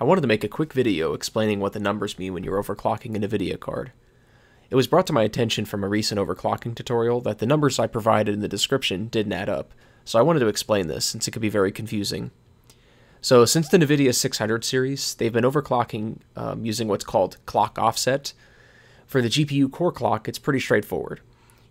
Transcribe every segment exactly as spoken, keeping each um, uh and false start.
I wanted to make a quick video explaining what the numbers mean when you're overclocking an NVIDIA card. It was brought to my attention from a recent overclocking tutorial that the numbers I provided in the description didn't add up, so I wanted to explain this since it could be very confusing. So since the NVIDIA six hundred series, they've been overclocking um, using what's called clock offset. For the G P U core clock, it's pretty straightforward.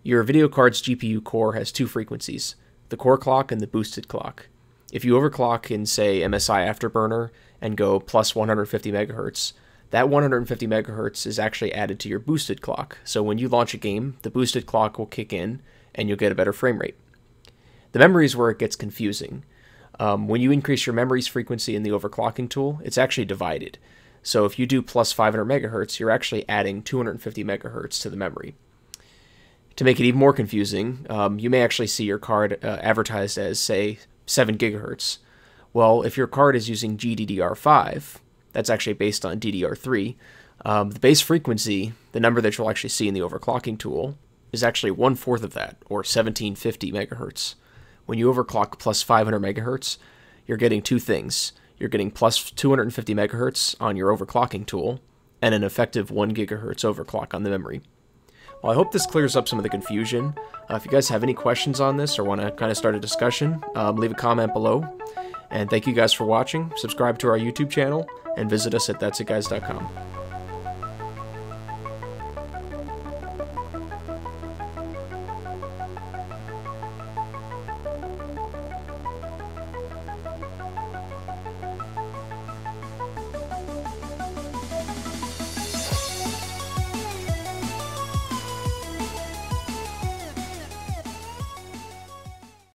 Your video card's G P U core has two frequencies, the core clock and the boosted clock. If you overclock in, say, M S I Afterburner and go plus one hundred fifty megahertz, that one hundred fifty megahertz is actually added to your boosted clock. So when you launch a game, the boosted clock will kick in and you'll get a better frame rate. The memory is where it gets confusing. Um, when you increase your memory's frequency in the overclocking tool, it's actually divided. So if you do plus five hundred megahertz, you're actually adding two hundred fifty megahertz to the memory. To make it even more confusing, um, you may actually see your card uh, advertised as, say, seven gigahertz. Well, if your card is using G D D R five, that's actually based on D D R three, um, the base frequency, the number that you'll actually see in the overclocking tool, is actually one-fourth of that, or seventeen fifty megahertz. When you overclock plus five hundred megahertz, you're getting two things. You're getting plus two hundred fifty megahertz on your overclocking tool, and an effective one gigahertz overclock on the memory. Well, I hope this clears up some of the confusion. Uh, if you guys have any questions on this or want to kind of start a discussion, um, leave a comment below. And thank you guys for watching. Subscribe to our YouTube channel and visit us at that's it guys dot com.